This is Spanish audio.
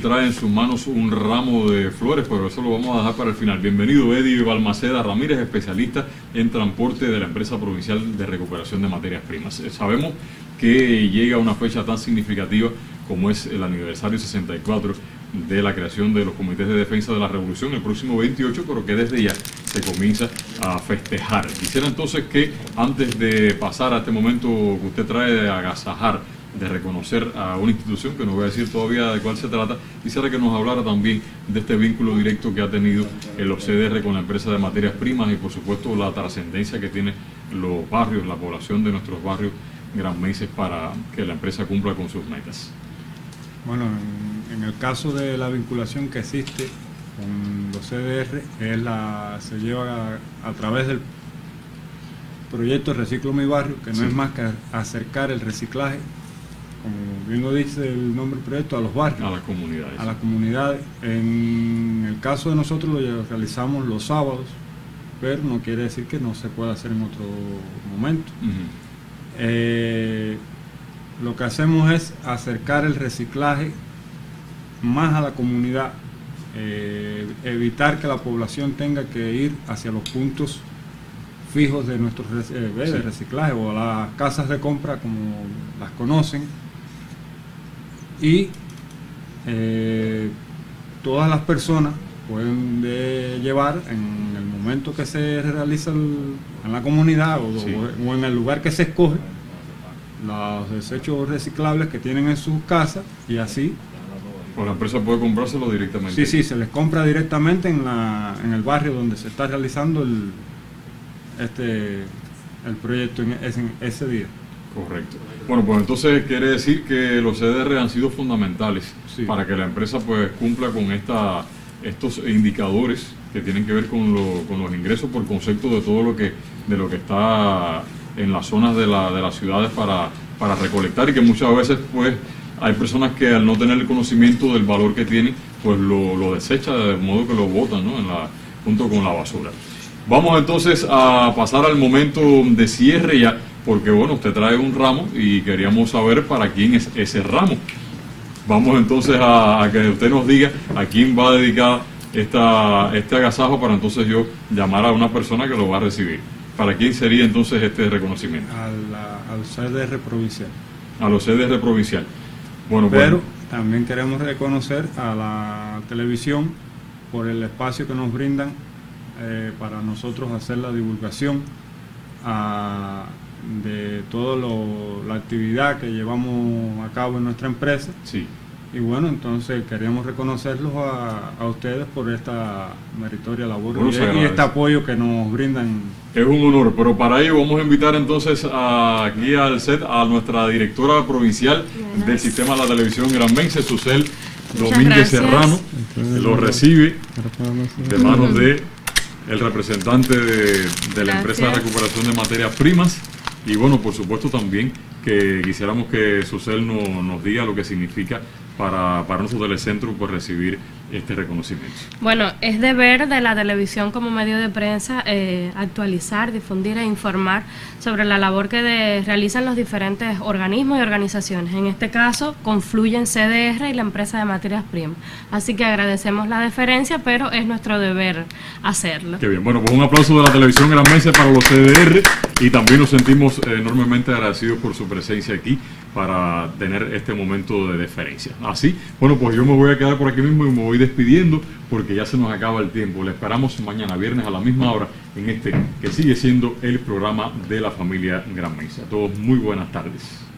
Trae en sus manos un ramo de flores, pero eso lo vamos a dejar para el final. Bienvenido, Eddie Balmaceda Ramírez, especialista en transporte de la empresa provincial de recuperación de materias primas. Sabemos que llega una fecha tan significativa como es el aniversario 64 de la creación de los comités de defensa de la revolución, el próximo 28, pero que desde ya se comienza a festejar. Quisiera entonces que, antes de pasar a este momento que usted trae de agasajar, de reconocer a una institución que no voy a decir todavía de cuál se trata, quisiera que nos hablara también de este vínculo directo que ha tenido el OCDR con la empresa de materias primas y, por supuesto, la trascendencia que tienen los barrios, la población de nuestros barrios Gran Mesa, para que la empresa cumpla con sus metas. Bueno, en el caso de la vinculación que existe con los OCDR, se lleva a través del proyecto Reciclo Mi Barrio, que no es más que acercar el reciclaje, como bien lo dice el nombre del proyecto, a los barrios, a las comunidades. En el caso de nosotros lo realizamos los sábados, pero no quiere decir que no se pueda hacer en otro momento. Lo que hacemos es acercar el reciclaje más a la comunidad, evitar que la población tenga que ir hacia los puntos fijos de nuestros de reciclaje o las casas de compra como las conocen, y todas las personas pueden llevar en el momento que se realiza en la comunidad o en el lugar que se escoge los desechos reciclables que tienen en sus casas, y así pues la empresa puede comprárselo directamente. Sí, se les compra directamente en el barrio donde se está realizando el proyecto en ese día. Correcto. Bueno, pues entonces quiere decir que los CDR han sido fundamentales para que la empresa pues cumpla con estos indicadores que tienen que ver con los ingresos por concepto de todo lo que está en las zonas de las ciudades para recolectar, y que muchas veces pues hay personas que, al no tener el conocimiento del valor que tienen, pues lo desechan, de modo que lo botan, ¿no?, junto con la basura. Vamos entonces a pasar al momento de cierre ya, porque bueno, usted trae un ramo y queríamos saber para quién es ese ramo. Vamos entonces a que usted nos diga a quién va a dedicar este agasajo, para entonces yo llamar a una persona que lo va a recibir. ¿Para quién sería entonces este reconocimiento? Al CDR provincial. A los CDR provincial. Bueno, pero también queremos reconocer a la televisión por el espacio que nos brindan para nosotros hacer la divulgación de toda la actividad que llevamos a cabo en nuestra empresa. Y bueno, entonces queríamos reconocerlos a ustedes por esta meritoria labor y este apoyo que nos brindan. Es un honor, pero para ello vamos a invitar entonces aquí al set a nuestra directora provincial del sistema de la televisión Gran Mesa, Susel Domínguez Serrano, que lo recibe de manos de el representante de la empresa de recuperación de materias primas. Y bueno, por supuesto también que quisiéramos que Susel nos diga lo que significa para nuestro telecentro por recibir este reconocimiento. Bueno, es deber de la televisión como medio de prensa actualizar, difundir e informar sobre la labor que realizan los diferentes organismos y organizaciones. En este caso, confluyen CDR y la empresa de materias primas. Así que agradecemos la deferencia, pero es nuestro deber hacerlo. Qué bien. Bueno, pues un aplauso de la televisión Gran Mesa para los CDR, y también nos sentimos enormemente agradecidos por su presencia aquí para tener este momento de deferencia. Así, bueno, pues yo me voy a quedar por aquí mismo y me voy despidiendo porque ya se nos acaba el tiempo. Le esperamos mañana viernes a la misma hora en este que sigue siendo el programa de la familia Gran Mesa. A todos muy buenas tardes.